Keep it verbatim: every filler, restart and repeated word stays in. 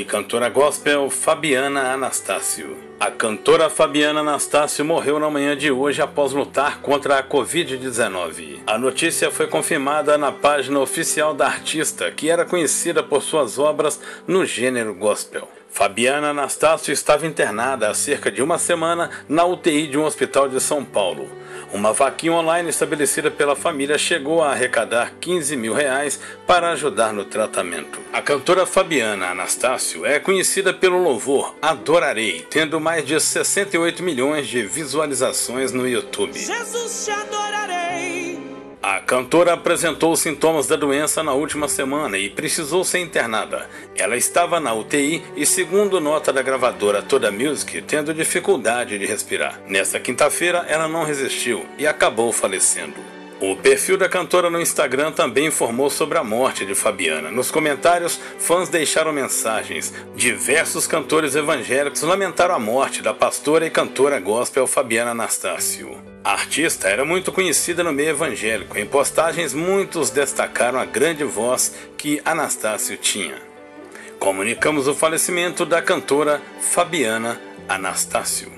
e cantora gospel Fabiana Anastácio. A cantora Fabiana Anastácio morreu na manhã de hoje após lutar contra a Covid dezenove. A notícia foi confirmada na página oficial da artista, que era conhecida por suas obras no gênero gospel. Fabiana Anastácio estava internada há cerca de uma semana na U T I de um hospital de São Paulo. Uma vaquinha online estabelecida pela família chegou a arrecadar quinze mil reais para ajudar no tratamento. A cantora Fabiana Anastácio é conhecida pelo louvor Adorarei, tendo mais de sessenta e oito milhões de visualizações no YouTube. Jesus, te adorarei. A cantora apresentou os sintomas da doença na última semana e precisou ser internada. Ela estava na U T I e, segundo nota da gravadora Toda Music, tendo dificuldade de respirar. Nesta quinta-feira, ela não resistiu e acabou falecendo. O perfil da cantora no Instagram também informou sobre a morte de Fabiana. Nos comentários, fãs deixaram mensagens. Diversos cantores evangélicos lamentaram a morte da pastora e cantora gospel Fabiana Anastácio. A artista era muito conhecida no meio evangélico. Em postagens, muitos destacaram a grande voz que Anastácio tinha. Comunicamos o falecimento da cantora Fabiana Anastácio.